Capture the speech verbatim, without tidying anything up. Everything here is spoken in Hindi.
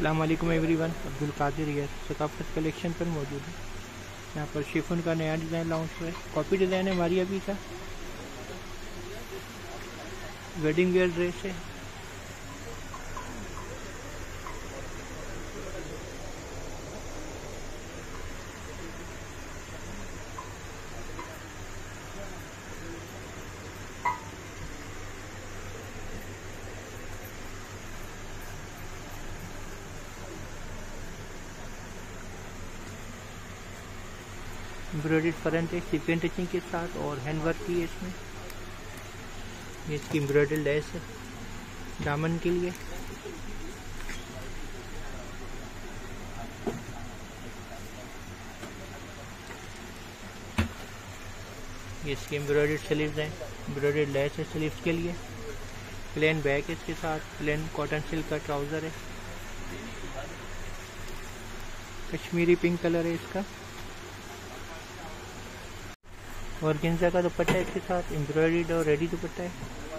अस्सलाम वालेकुम everyone, Abdul Qadir here. Saqafat collection पर मौजूद है। यहाँ पर शिफॉन का नया डिज़ाइन लॉन्च हुआ है। कॉपी डिज़ाइन है हमारी अभी का। वेडिंग वेयर ड्रेस है। एम्ब्रॉयडेड फ्रंट है सीपियन टचिंग के साथ और हैंडवर्क की है इसमें। ये इसकी एम्ब्रॉयडर लेस है दामन के लिए। ये इसकी एम्ब्रॉयडर स्लीव्स हैं, एम्ब्रॉयडर लेस है स्लीव्स के लिए। प्लेन बैक है इसके साथ, प्लेन कॉटन सिल्क का ट्राउज़र है। कश्मीरी पिंक कलर है इसका। ऑर्गेन्जा का दुपट्टा है इसके साथ, एम्ब्रॉयडर्ड और रेडी दुपट्टा है।